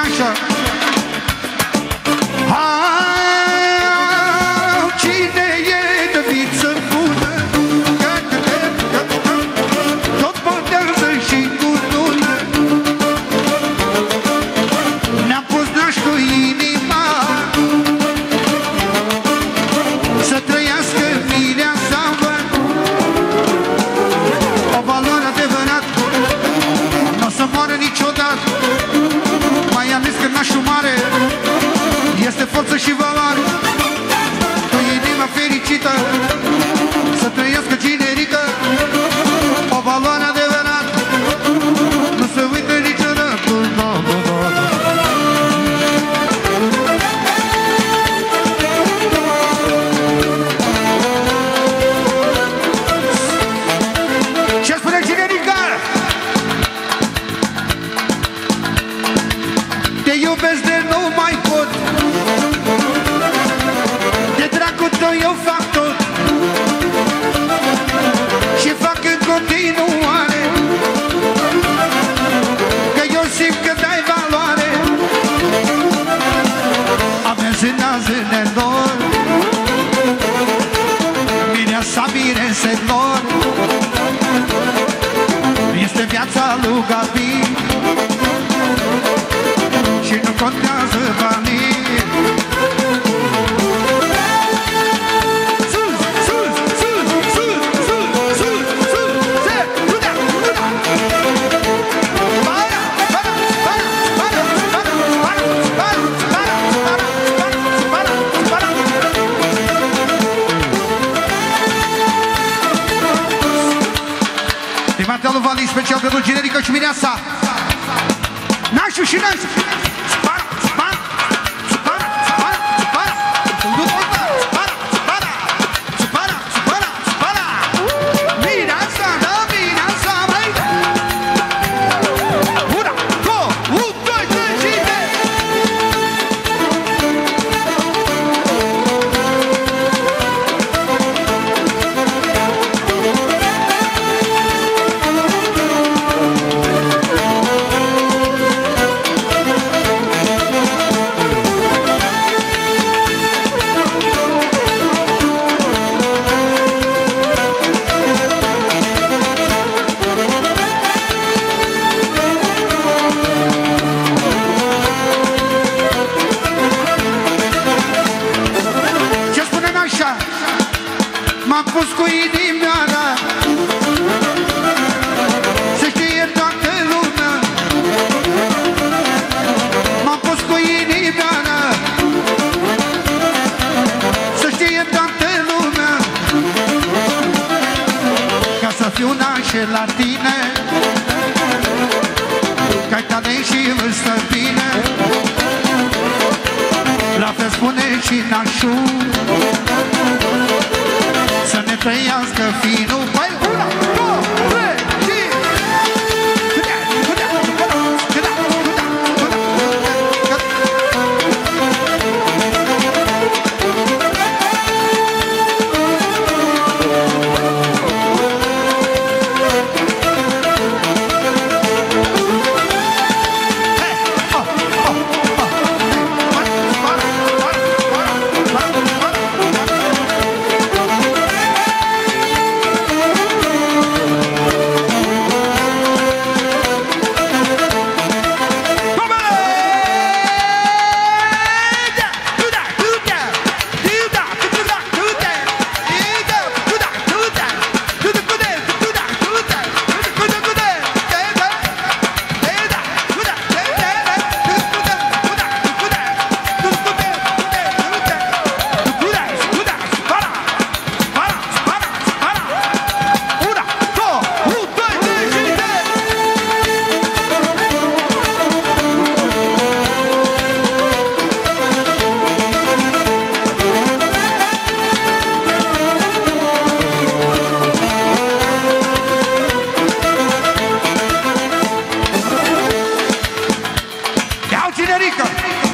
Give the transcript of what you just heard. așa. Cine e de viță bună, tot potează și cu lună. Ne-am pus naș cu inima să trăiască firea sa. O valoare adevărată nu o să moară niciodată, mai ales că nașul mare este forță și valoare. Fericită, să trăiască generică, o valoare adevărată, nu se uită niciodată. Ce spune generică? Te iubesc de nu mai pot, eu fac tot și fac în continuare, că eu simt că dai valoare. Avem zânazâne lor, mireasa mirese lor. Este viața lui Gabi și nu contează banii. Valii special pentru generică și mireasa. Nașu și nașu. Spara, spara, spara, spara, spara, spara, spara, spara, spara, spara. Mireasa, da, mireasa, vrei? 1